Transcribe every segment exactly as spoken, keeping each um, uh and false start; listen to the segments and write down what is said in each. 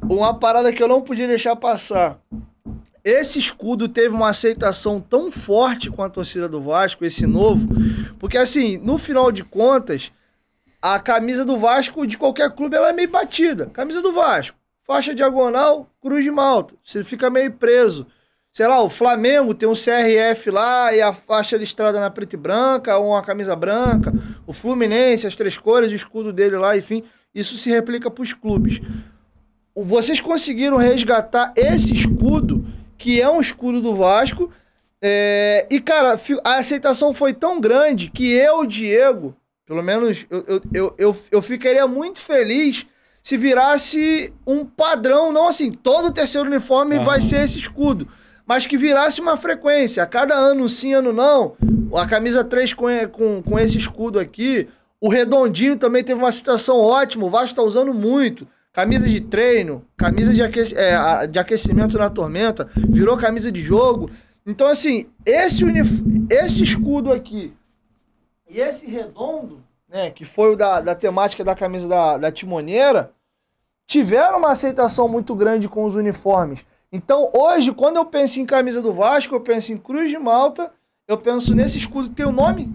Uma parada que eu não podia deixar passar. Esse escudo teve uma aceitação tão forte com a torcida do Vasco, esse novo, porque assim, no final de contas, a camisa do Vasco de qualquer clube ela é meio batida. Camisa do Vasco, faixa diagonal, Cruz de Malta, você fica meio preso. Sei lá, o Flamengo tem um C R F lá e a faixa listrada na preta e branca, ou uma camisa branca, o Fluminense, as três cores, o escudo dele lá, enfim, isso se replica para os clubes. Vocês conseguiram resgatar esse escudo, que é um escudo do Vasco, é... e, cara, a aceitação foi tão grande que eu, Diego, pelo menos eu, eu, eu, eu, eu ficaria muito feliz se virasse um padrão, não assim, todo terceiro uniforme ah. vai ser esse escudo, mas que virasse uma frequência, a cada ano sim, ano não, a camisa três com, com, com esse escudo aqui, o redondinho também teve uma aceitação ótima, o Vasco tá usando muito. Camisa de treino, camisa de, aque... é, de aquecimento na tormenta, virou camisa de jogo. Então, assim, esse, unif... esse escudo aqui e esse redondo, né, que foi o da, da temática da camisa da, da timoneira, tiveram uma aceitação muito grande com os uniformes. Então, hoje, quando eu penso em camisa do Vasco, eu penso em Cruz de Malta, eu penso nesse escudo que tem o nome...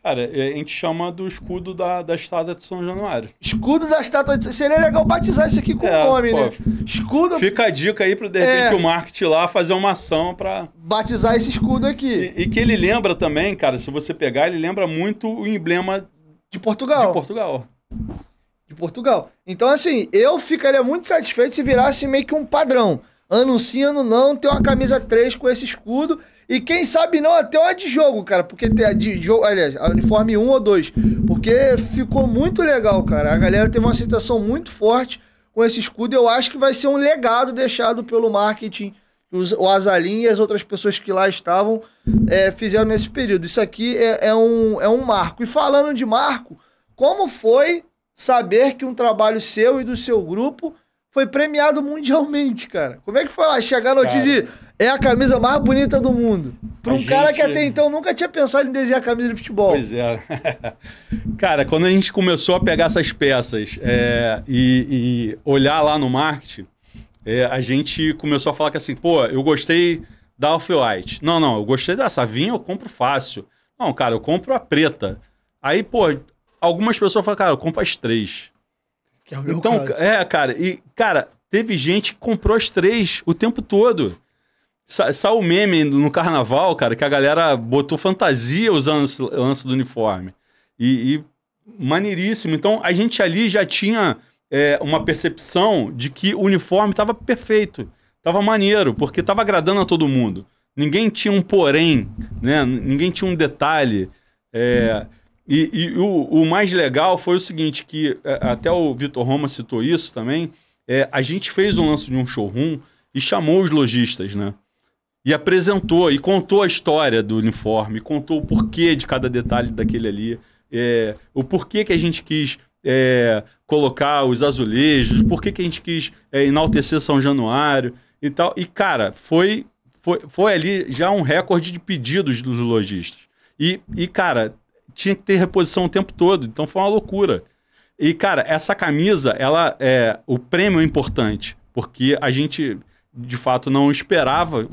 Cara, a gente chama do escudo da, da estátua de São Januário. Escudo da estátua de... Seria legal batizar isso aqui com o é, nome, pô, né? Escudo... Fica a dica aí para, de repente, é... o marketing lá fazer uma ação para... Batizar esse escudo aqui. E, e que ele lembra também, cara, se você pegar, ele lembra muito o emblema... De Portugal. De Portugal. De Portugal. Então, assim, eu ficaria muito satisfeito se virasse meio que um padrão. Ano sim, ano não, ter uma camisa três com esse escudo... E quem sabe não, até uma de jogo, cara, porque tem a de jogo, aliás, a uniforme um ou dois, porque ficou muito legal, cara. A galera teve uma aceitação muito forte com esse escudo, eu acho que vai ser um legado deixado pelo marketing, os, o Azalim e as outras pessoas que lá estavam é, fizeram nesse período. Isso aqui é, é, um, é um marco. E falando de marco, como foi saber que um trabalho seu e do seu grupo foi premiado mundialmente, cara? Como é que foi lá chegar a notícia de... É a camisa mais bonita do mundo. Para um gente... cara que até então nunca tinha pensado em desenhar camisa de futebol. Pois é. Cara, quando a gente começou a pegar essas peças é, e, e olhar lá no marketing, é, a gente começou a falar que assim, pô, eu gostei da Off-White. Não, não, eu gostei dessa. A vinha eu compro fácil. Não, cara, eu compro a preta. Aí, pô, algumas pessoas falam, cara, eu compro as três. Que é o meu então, caso. É, cara. E, cara, teve gente que comprou as três o tempo todo. Sa saiu o meme no carnaval, cara, que a galera botou fantasia usando esse lance do uniforme. E, e maneiríssimo. Então, a gente ali já tinha é, uma percepção de que o uniforme estava perfeito. Estava maneiro, porque estava agradando a todo mundo. Ninguém tinha um porém, né? Ninguém tinha um detalhe. É, hum. E, e o, o mais legal foi o seguinte, que até o Vitor Roma citou isso também, é, a gente fez um lance de um showroom e chamou os lojistas, né? E apresentou, e contou a história do uniforme, contou o porquê de cada detalhe daquele ali, é, o porquê que a gente quis é, colocar os azulejos, porquê que a gente quis é, enaltecer São Januário e tal. E, cara, foi, foi, foi ali já um recorde de pedidos dos lojistas. E, e, cara, tinha que ter reposição o tempo todo, então foi uma loucura. E, cara, essa camisa, ela é, o prêmio é importante, porque a gente... de fato não esperava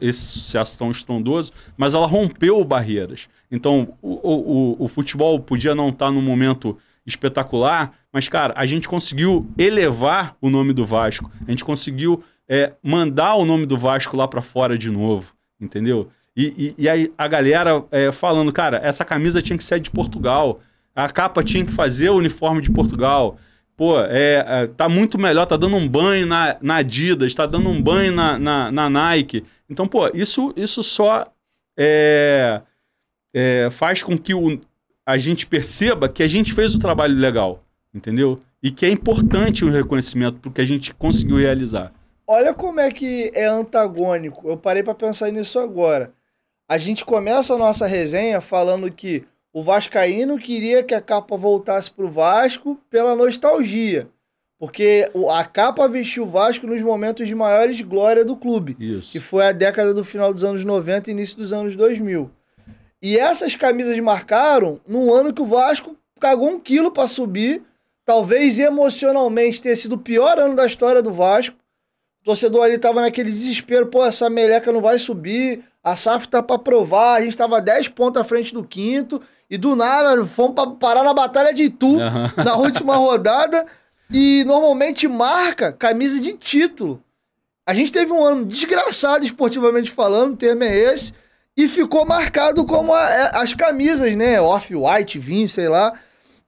esse sucesso tão estrondoso, mas ela rompeu barreiras. Então, o, o, o futebol podia não estar num momento espetacular, mas, cara, a gente conseguiu elevar o nome do Vasco, a gente conseguiu é, mandar o nome do Vasco lá para fora de novo, entendeu? E, e, e aí a galera é, falando, cara, essa camisa tinha que ser de Portugal, a capa tinha que fazer o uniforme de Portugal... Pô, é, é, tá muito melhor, tá dando um banho na, na Adidas, tá dando um banho na, na, na Nike. Então, pô, isso, isso só é, é, faz com que o, a gente perceba que a gente fez o trabalho legal, entendeu? E que é importante o reconhecimento pro que a gente conseguiu realizar. Olha como é que é antagônico. Eu parei pra pensar nisso agora. A gente começa a nossa resenha falando que o vascaíno queria que a capa voltasse pro Vasco pela nostalgia, porque a capa vestiu o Vasco nos momentos de maiores glória do clube, isso, que foi a década do final dos anos noventa e início dos anos dois mil. E essas camisas marcaram num ano que o Vasco cagou um quilo para subir, talvez emocionalmente tenha sido o pior ano da história do Vasco. O torcedor ali tava naquele desespero, pô, essa meleca não vai subir, a S A F tá pra provar, a gente tava dez pontos à frente do quinto, e do nada fomos pra parar na Batalha de Itu, uhum. na última rodada, e normalmente marca camisa de título. A gente teve um ano desgraçado, esportivamente falando, o termo é esse, e ficou marcado como a, a, as camisas, né, Off-White, vinho, sei lá.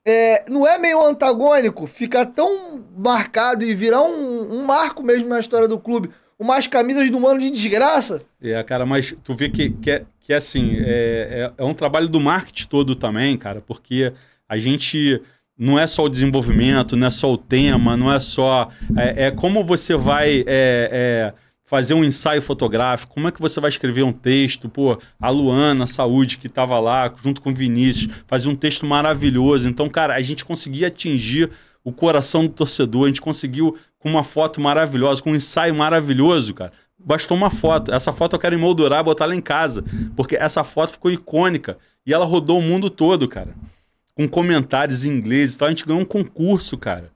É, não é meio antagônico ficar tão marcado e virar um, um marco mesmo na história do clube? Umas camisas do ano de desgraça? É, cara, mas tu vê que, que, é, que é assim, é, é, é um trabalho do marketing todo também, cara, porque a gente não é só o desenvolvimento, não é só o tema, não é só... É, é como você vai... É, é, fazer um ensaio fotográfico, como é que você vai escrever um texto, pô, a Luana Saúde que estava lá, junto com o Vinícius, fazia um texto maravilhoso. Então, cara, a gente conseguia atingir o coração do torcedor, a gente conseguiu com uma foto maravilhosa, com um ensaio maravilhoso, cara. Bastou uma foto, essa foto eu quero emoldurar e botar lá em casa, porque essa foto ficou icônica e ela rodou o mundo todo, cara. Com comentários em inglês e tal, a gente ganhou um concurso, cara,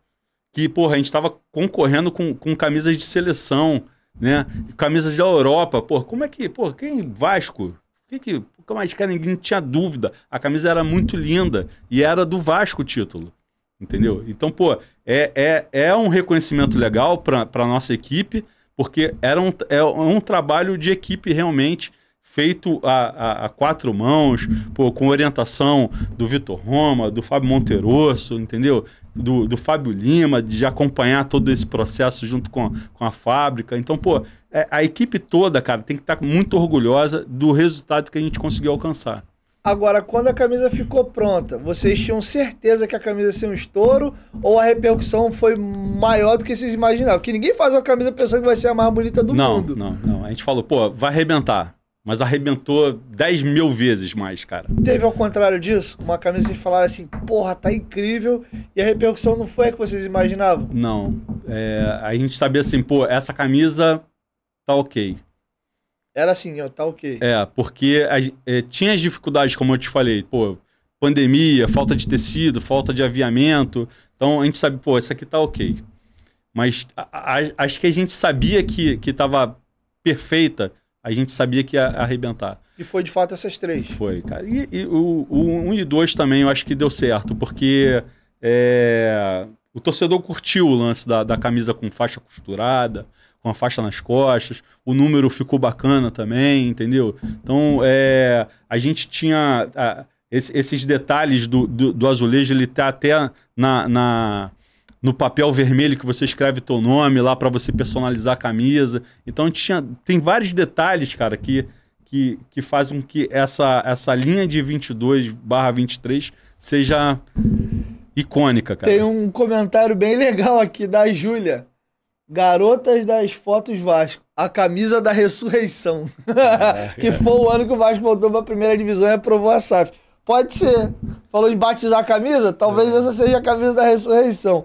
que, porra, a gente tava concorrendo com, com camisas de seleção, né? Camisas da Europa, pô, como é que, pô, quem Vasco? Que que, mais que ninguém tinha dúvida. A camisa era muito linda e era do Vasco o título, entendeu? Então, pô, é, é, é um reconhecimento legal para a nossa equipe, porque era um, é um trabalho de equipe realmente feito a, a, a quatro mãos, pô, com orientação do Vitor Roma, do Fábio Monterosso, entendeu? Do, do Fábio Lima, de acompanhar todo esse processo junto com, com a fábrica. Então, pô, é, a equipe toda, cara, tem que estar muito orgulhosa do resultado que a gente conseguiu alcançar. Agora, quando a camisa ficou pronta, vocês tinham certeza que a camisa ia ser um estouro ou a repercussão foi maior do que vocês imaginavam? Porque ninguém faz uma camisa pensando que vai ser a mais bonita do não, mundo. Não, não, não. A gente falou, pô, vai arrebentar. Mas arrebentou dez mil vezes mais, cara. Teve ao contrário disso? Uma camisa que falaram assim, porra, tá incrível, e a repercussão não foi a que vocês imaginavam? Não. É, a gente sabia assim, pô, essa camisa tá ok. Era assim, ó, tá ok. É, porque a, é, tinha as dificuldades, como eu te falei, pô, pandemia, falta de tecido, falta de aviamento. Então a gente sabe, pô, essa aqui tá ok. Mas a, a, acho que a gente sabia que, que tava perfeita. A gente sabia que ia arrebentar. E foi de fato essas três. Foi, cara. E, e o, o um e dois também eu acho que deu certo, porque é, o torcedor curtiu o lance da, da camisa com faixa costurada, com a faixa nas costas, o número ficou bacana também, entendeu? Então, é, a gente tinha a, esse, esses detalhes do, do, do azulejo, ele tá até na... na no papel vermelho que você escreve teu nome lá para você personalizar a camisa. Então tinha, tem vários detalhes, cara, que, que, que fazem com que essa, essa linha de vinte e dois barra vinte e três seja icônica, cara. Tem um comentário bem legal aqui da Júlia. Garotas das fotos Vasco. A camisa da ressurreição. É, que foi o ano que o Vasco voltou para a primeira divisão e aprovou a S A F. Pode ser. Falou em batizar a camisa? Talvez é. essa seja a camisa da ressurreição.